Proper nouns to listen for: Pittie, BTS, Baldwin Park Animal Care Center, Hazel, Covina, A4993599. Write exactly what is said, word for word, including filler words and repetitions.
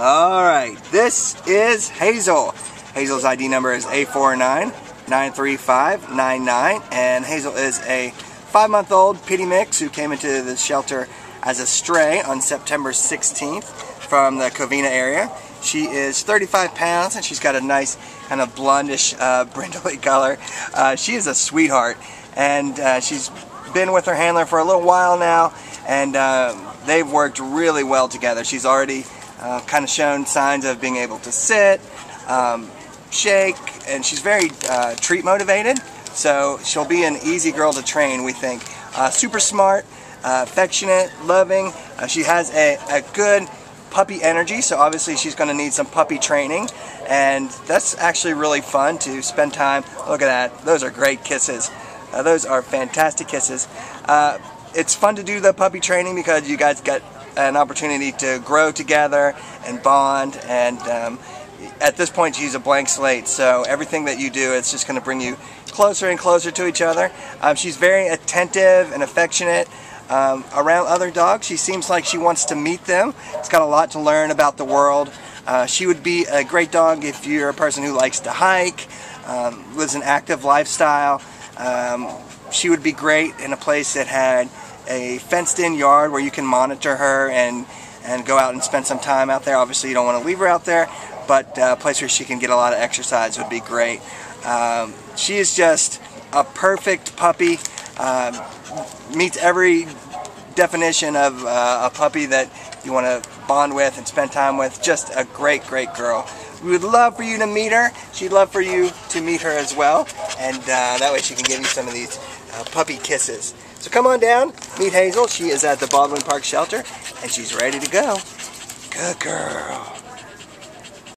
Alright, this is Hazel. Hazel's I D number is A four nine nine three five nine nine, and Hazel is a five-month-old pitty mix who came into the shelter as a stray on September sixteenth from the Covina area. She is thirty-five pounds, and she's got a nice kind of blondish, uh, brindly color. Uh, she is a sweetheart, and uh, she's been with her handler for a little while now, and uh, they've worked really well together. She's already uh, kind of shown signs of being able to sit, um, shake, and she's very uh, treat motivated, so she'll be an easy girl to train, we think. Uh, super smart, uh, affectionate, loving. Uh, she has a, a good puppy energy, so obviously she's going to need some puppy training, and that's actually really fun to spend time. Look at that, those are great kisses. Uh, those are fantastic kisses. Uh, it's fun to do the puppy training because you guys get an opportunity to grow together and bond, and um, at this point she's a blank slate, so everything that you do, it's just going to bring you closer and closer to each other. Um, she's very attentive and affectionate. Um, around other dogs, she seems like she wants to meet them. It's got a lot to learn about the world. Uh, she would be a great dog if you're a person who likes to hike, um, lives an active lifestyle. Um, she would be great in a place that had a fenced-in yard where you can monitor her and, and go out and spend some time out there. Obviously, you don't want to leave her out there, but uh, a place where she can get a lot of exercise would be great. Um, she is just a perfect puppy. Um, meets every definition of uh, a puppy that you want to bond with and spend time with. Just a great, great girl. We would love for you to meet her. She'd love for you to meet her as well, and uh, that way she can give you some of these uh, puppy kisses. So come on down, meet Hazel. She is at the Baldwin Park shelter, and she's ready to go. Good girl.